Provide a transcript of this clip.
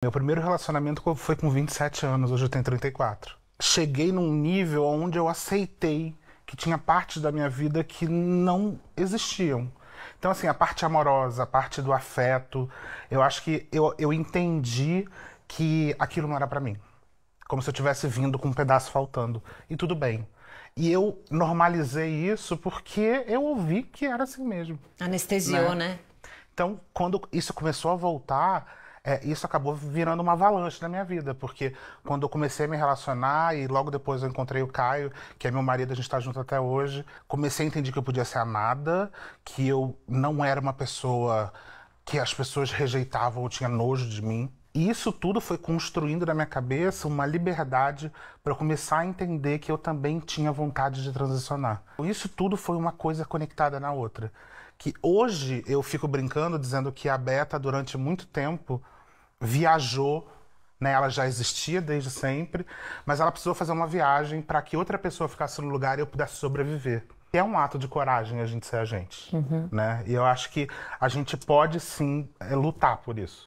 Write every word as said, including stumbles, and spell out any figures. Meu primeiro relacionamento foi com vinte e sete anos, hoje eu tenho trinta e quatro. Cheguei num nível onde eu aceitei que tinha partes da minha vida que não existiam. Então, assim, a parte amorosa, a parte do afeto, eu acho que eu, eu entendi que aquilo não era pra mim. Como se eu tivesse vindo com um pedaço faltando. E tudo bem. E eu normalizei isso porque eu ouvi que era assim mesmo. Anestesiou, né? né? Então, quando isso começou a voltar... É, isso acabou virando uma avalanche na minha vida, porque quando eu comecei a me relacionar e logo depois eu encontrei o Caio, que é meu marido, a gente está junto até hoje, comecei a entender que eu podia ser amada, que eu não era uma pessoa que as pessoas rejeitavam ou tinha nojo de mim. E isso tudo foi construindo na minha cabeça uma liberdade para eu começar a entender que eu também tinha vontade de transicionar. Isso tudo foi uma coisa conectada na outra. Que hoje eu fico brincando, dizendo que a Beta, durante muito tempo, viajou, né? Ela já existia desde sempre, mas ela precisou fazer uma viagem para que outra pessoa ficasse no lugar e eu pudesse sobreviver. É um ato de coragem a gente ser a gente, uhum. né? E eu acho que a gente pode, sim, lutar por isso.